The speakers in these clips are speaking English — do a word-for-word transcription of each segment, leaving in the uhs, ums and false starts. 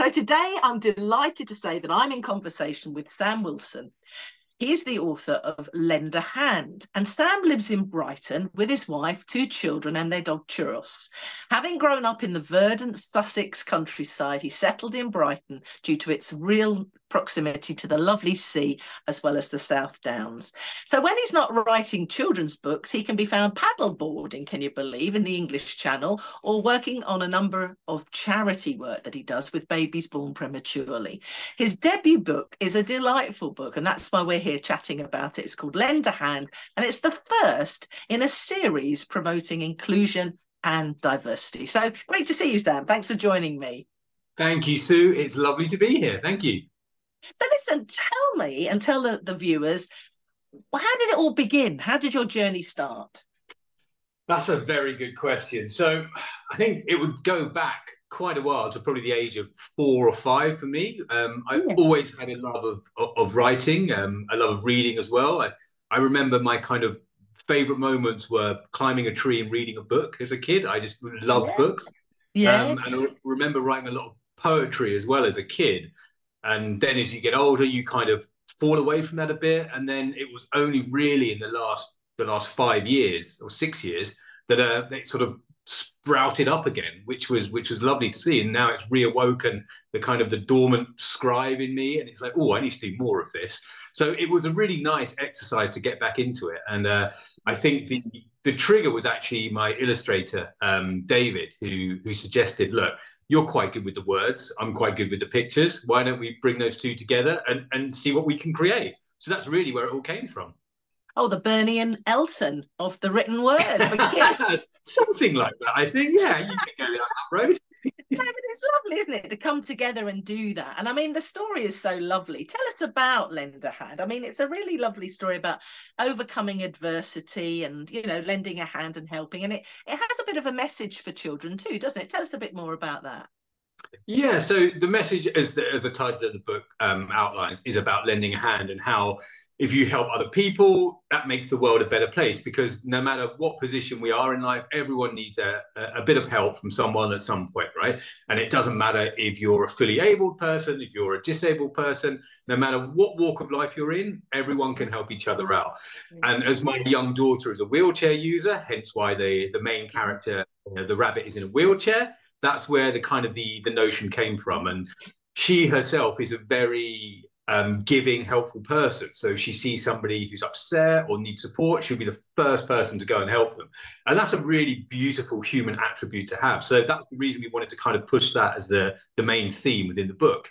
So today I'm delighted to say that I'm in conversation with Sam Wilson. He's the author of Lend a Hand, and Sam lives in Brighton with his wife, two children and their dog Churros. Having grown up in the verdant Sussex countryside, he settled in Brighton due to its real proximity to the lovely sea as well as the South Downs. So when he's not writing children's books, he can be found paddleboarding, can you believe, in the English Channel, or working on a number of charity work that he does with babies born prematurely. His debut book is a delightful book, and that's why we're here chatting about it. It's called Lend a Hand, and it's the first in a series promoting inclusion and diversity. So great to see you, Sam. Thanks for joining me. Thank you, Sue. It's lovely to be here. Thank you. But listen, tell me and tell the, the viewers, how did it all begin? How did your journey start? That's a very good question. So I think it would go back quite a while to probably the age of four or five for me. Um, I've yeah. always had a love of, of, of writing, um, a love of reading as well. I, I remember my kind of favourite moments were climbing a tree and reading a book as a kid. I just loved yes. books. Yes. Um, and I remember writing a lot of poetry as well as a kid. And then as you get older, you kind of fall away from that a bit. And then it was only really in the last the last five years or six years that uh, it sort of sprouted up again, which was which was lovely to see. And now it's reawoken the kind of the dormant scribe in me. And it's like, oh, I need to do more of this. So it was a really nice exercise to get back into it. And uh, I think the, the trigger was actually my illustrator, um, David, who, who suggested, look, you're quite good with the words. I'm quite good with the pictures. Why don't we bring those two together and, and see what we can create? So that's really where it all came from. Oh, the Bernie and Elton of the written word for kids. Something like that, I think. Yeah, you could go down that road. No, but it's lovely, isn't it, to come together and do that? And I mean, the story is so lovely. Tell us about Lend a Hand. I mean, it's a really lovely story about overcoming adversity and, you know, lending a hand and helping. And it, it has a bit of a message for children too, doesn't it? Tell us a bit more about that. Yeah, so the message, as the, as the title of the book um, outlines, is about lending a hand and how if you help other people, that makes the world a better place, because no matter what position we are in life, everyone needs a, a bit of help from someone at some point, right? And it doesn't matter if you're a fully abled person, if you're a disabled person, no matter what walk of life you're in, everyone can help each other out. And as my young daughter is a wheelchair user, hence why they, the main character, you know, the rabbit, is in a wheelchair, that's where the kind of the, the notion came from. And she herself is a very... Um, giving, helpful person. So if she sees somebody who's upset or needs support, she'll be the first person to go and help them. And that's a really beautiful human attribute to have. So that's the reason we wanted to kind of push that as the, the main theme within the book.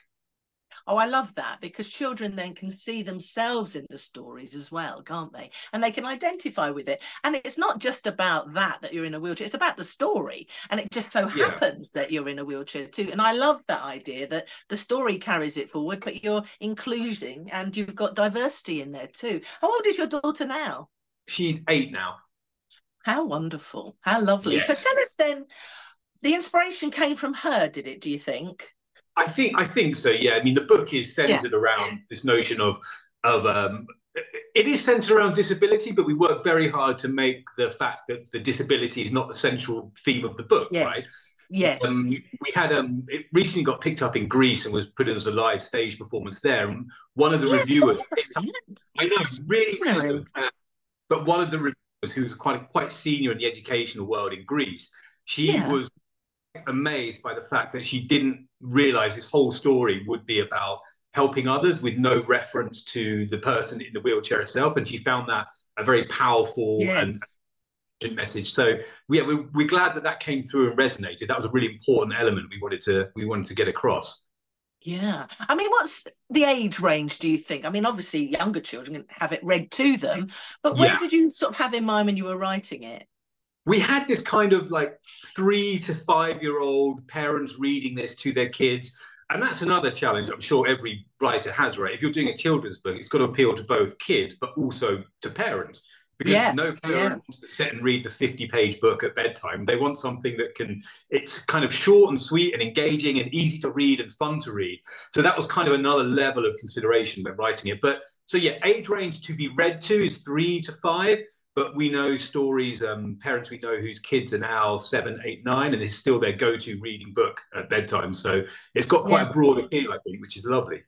Oh, I love that, because children then can see themselves in the stories as well, can't they? And they can identify with it. And it's not just about that, that you're in a wheelchair. It's about the story. And it just so yeah. happens that you're in a wheelchair too. And I love that idea that the story carries it forward, but you're including and you've got diversity in there too. How old is your daughter now? She's eight now. How wonderful. How lovely. Yes. So tell us then, the inspiration came from her, did it, do you think? I think I think so. Yeah, I mean, the book is centered yeah. around this notion of of um, it is centered around disability, but we work very hard to make the fact that the disability is not the central theme of the book. Yes. Right? Yes. Um, we had um, it recently got picked up in Greece and was put in as a live stage performance there. And one of the yes, reviewers, I, I know, really, really. Uh, but one of the reviewers, who's quite quite senior in the educational world in Greece, she yeah. was amazed by the fact that she didn't realize this whole story would be about helping others with no reference to the person in the wheelchair itself, and she found that a very powerful yes. and message. So yeah, we, we're glad that that came through and resonated. That was a really important element we wanted to we wanted to get across. Yeah, I mean, what's the age range, do you think? I mean, obviously younger children have it read to them, but where yeah. did you sort of have in mind when you were writing it? We had this kind of like three to five year old parents reading this to their kids. And that's another challenge I'm sure every writer has, right? If you're doing a children's book, it's got to appeal to both kids, but also to parents. Because yes, no parent yeah. wants to sit and read the fifty page book at bedtime. They want something that can, it's kind of short and sweet and engaging and easy to read and fun to read. So that was kind of another level of consideration when writing it. But so yeah, age range to be read to is three to five. But we know stories, um, parents we know whose kids are now seven, eight, nine, and it's still their go-to reading book at bedtime. So it's got quite yeah. a broad appeal, I think, which is lovely.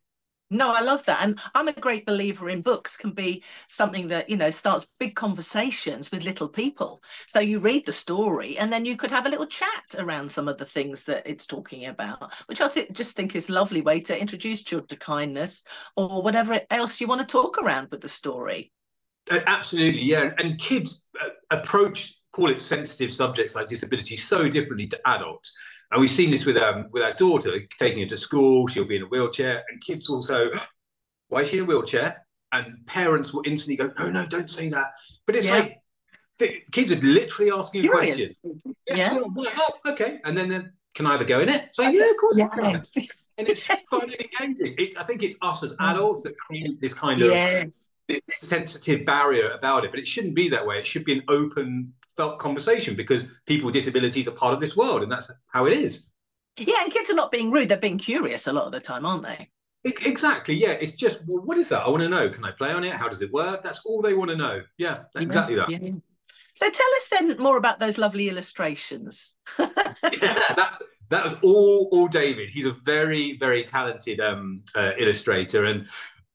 No, I love that. And I'm a great believer in books can be something that, you know, starts big conversations with little people. So you read the story and then you could have a little chat around some of the things that it's talking about, which I th- just think is a lovely way to introduce children to kindness or whatever else you want to talk around with the story. Uh, absolutely, yeah. And kids uh, approach, call it sensitive subjects like disability so differently to adults. And we've seen this with um with our daughter, taking her to school, she'll be in a wheelchair, and kids will say, why is she in a wheelchair? And parents will instantly go, no, no, don't say that. But it's yeah. like, the kids are literally asking Curious. a question. Yeah. yeah. Oh, okay. And then, then can I have a go in it? So okay. yeah, of course. Yeah. You can. And it's just fun and engaging. It, I think it's us as adults that create this kind of yes. this sensitive barrier about it, but it shouldn't be that way. It should be an open felt conversation, because people with disabilities are part of this world, and that's how it is. Yeah, and kids are not being rude, they're being curious a lot of the time, aren't they? It, exactly, yeah. It's just, well, what is that? I want to know. Can I play on it? How does it work? That's all they want to know. Yeah, yeah exactly that. Yeah. So tell us then more about those lovely illustrations. yeah, that, that was all, all David. He's a very, very talented um, uh, illustrator, and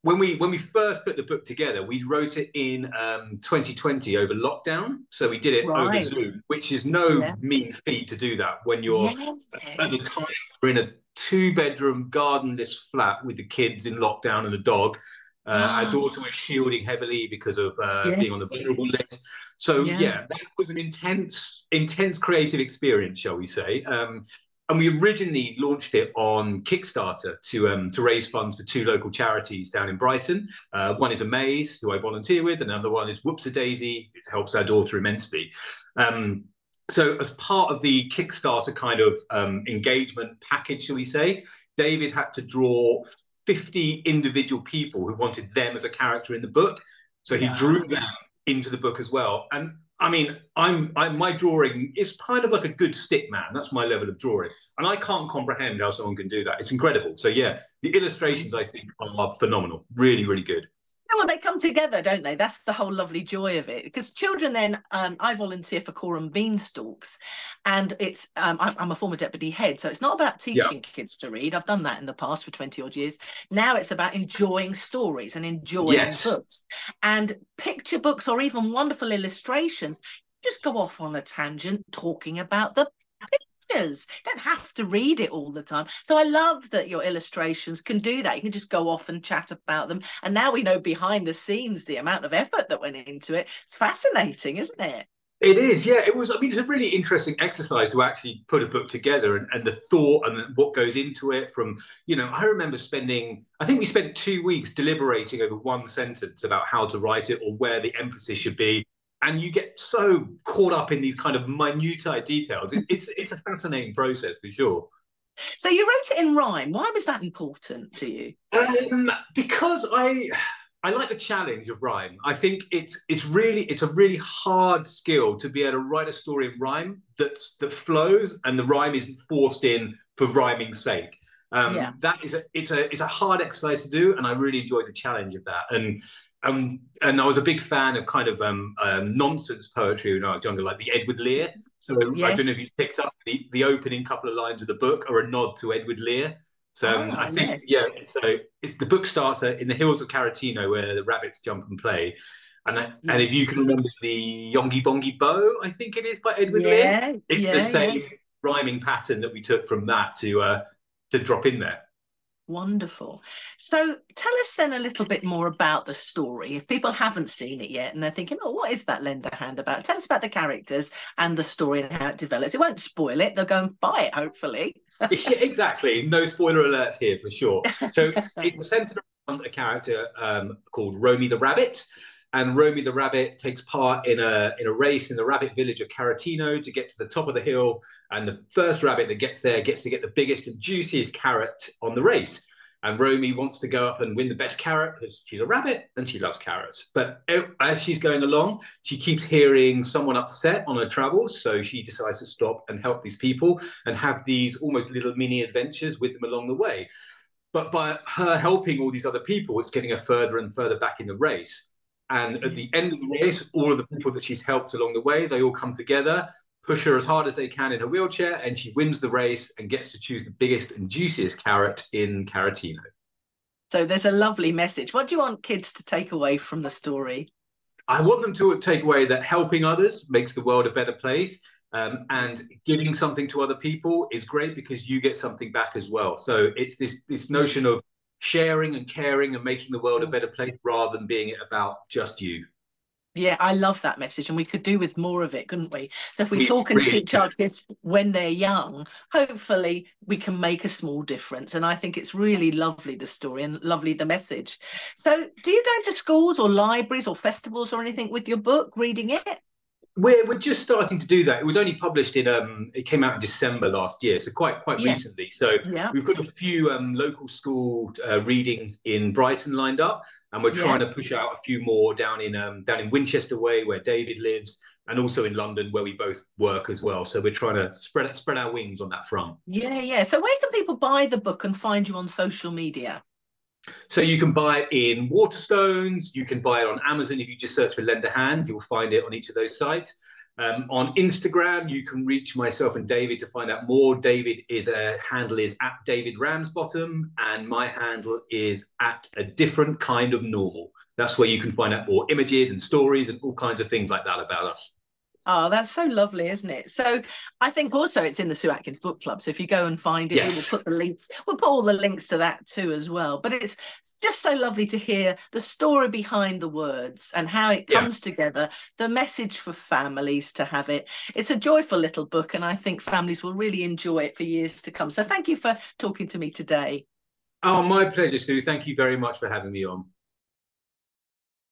When we when we first put the book together, we wrote it in um, twenty twenty over lockdown. So we did it right. over Zoom, which is no yeah. mean feat to do that when you're yes. at the time we're in a two-bedroom gardenless flat with the kids in lockdown and a dog. Uh, oh. Our daughter was shielding heavily because of uh, yes. being on the vulnerable list. So yeah. yeah, that was an intense, intense creative experience, shall we say. Um, And we originally launched it on Kickstarter to um, to raise funds for two local charities down in Brighton. Uh, one is Amaze, who I volunteer with, and another one is Whoops a Daisy. It helps our daughter immensely. Um, so as part of the Kickstarter kind of um, engagement package, shall we say, David had to draw fifty individual people who wanted them as a character in the book. So he yeah. drew them into the book as well. And I mean, I'm, I, my drawing is kind of like a good stick man. That's my level of drawing. And I can't comprehend how someone can do that. It's incredible. So, yeah, the illustrations, I think, are phenomenal. Really, really good. Yeah, well, they come together, don't they? That's the whole lovely joy of it. Because children then, um, I volunteer for Coram Beanstalks. And it's um, I'm, I'm a former deputy head. So it's not about teaching yeah. kids to read. I've done that in the past for twenty odd years. Now it's about enjoying stories and enjoying yes. books. And picture books or even wonderful illustrations just go off on a tangent talking about the pictures. You don't have to read it all the time. So I love that your illustrations can do that. You can just go off and chat about them. And now we know behind the scenes the amount of effort that went into it. It's fascinating, isn't it? It is, yeah. It was, I mean, it's a really interesting exercise to actually put a book together and, and the thought and what goes into it from, you know, I remember spending, I think we spent two weeks deliberating over one sentence about how to write it or where the emphasis should be. And you get so caught up in these kind of minutiae details. It's, it's, it's a fascinating process for sure. So you wrote it in rhyme. Why was that important to you? Um, because I... I like the challenge of rhyme. I think it's it's really it's a really hard skill to be able to write a story in rhyme that that flows and the rhyme isn't forced in for rhyming's sake. Um, yeah. That is a it's a it's a hard exercise to do, and I really enjoyed the challenge of that. And um and I was a big fan of kind of um, um nonsense poetry when I was younger, like the Edward Lear. So yes. I don't know if you picked up the the opening couple of lines of the book are a nod to Edward Lear. So oh, I think, yes. yeah, so it's the book starts in the hills of Carrotino where the rabbits jump and play. And that, yes. and if you can remember the Yongy Bongy Bow, I think it is, by Edward yeah, Lear. It's yeah, the same yeah. rhyming pattern that we took from that to uh, to drop in there. Wonderful. So tell us then a little bit more about the story. If people haven't seen it yet and they're thinking, oh, what is that Lend a Hand about? Tell us about the characters and the story and how it develops. It won't spoil it. They'll go and buy it, hopefully. yeah, exactly. No spoiler alerts here for sure. So it's centered around a character um, called Romy the Rabbit, and Romy the Rabbit takes part in a in a race in the rabbit village of Carrotino to get to the top of the hill. And the first rabbit that gets there gets to get the biggest and juiciest carrot on the race. And Romy wants to go up and win the best carrot because she's a rabbit and she loves carrots. But as she's going along, she keeps hearing someone upset on her travels. So she decides to stop and help these people and have these almost little mini adventures with them along the way. But by her helping all these other people, it's getting her further and further back in the race. And at the end of the race, all of the people that she's helped along the way, they all come together, push her as hard as they can in her wheelchair, and she wins the race and gets to choose the biggest and juiciest carrot in Carrotino. So there's a lovely message. What do you want kids to take away from the story? I want them to take away that helping others makes the world a better place. Um, and giving something to other people is great because you get something back as well. So it's this, this notion of sharing and caring and making the world a better place rather than being about just you. Yeah, I love that message, and we could do with more of it, couldn't we? So if we, we talk and really teach our kids when they're young, hopefully we can make a small difference. And I think it's really lovely, the story, and lovely, the message. So do you go into schools or libraries or festivals or anything with your book, reading it? We're, we're just starting to do that. It was only published in, um, it came out in December last year, so quite quite yeah. recently. So yeah. we've got a few um, local school uh, readings in Brighton lined up, and we're trying yeah. to push out a few more down in um, down in Winchester Way, where David lives, and also in London, where we both work as well. So we're trying to spread spread our wings on that front. Yeah, yeah. So where can people buy the book and find you on social media? So you can buy it in Waterstones, you can buy it on Amazon. If you just search for Lend a Hand, you'll find it on each of those sites. Um, on Instagram, you can reach myself and David to find out more. David is a handle is at David Ramsbottom, and my handle is at a different kind of normal. That's where you can find out more images and stories and all kinds of things like that about us. Oh, that's so lovely, isn't it? So I think also it's in the Sue Atkins Book Club. So if you go and find it, yes. we'll put the links, we'll put all the links to that too as well. But it's just so lovely to hear the story behind the words and how it comes yeah. together, the message for families to have it. It's a joyful little book, and I think families will really enjoy it for years to come. So thank you for talking to me today. Oh, my pleasure, Sue. Thank you very much for having me on.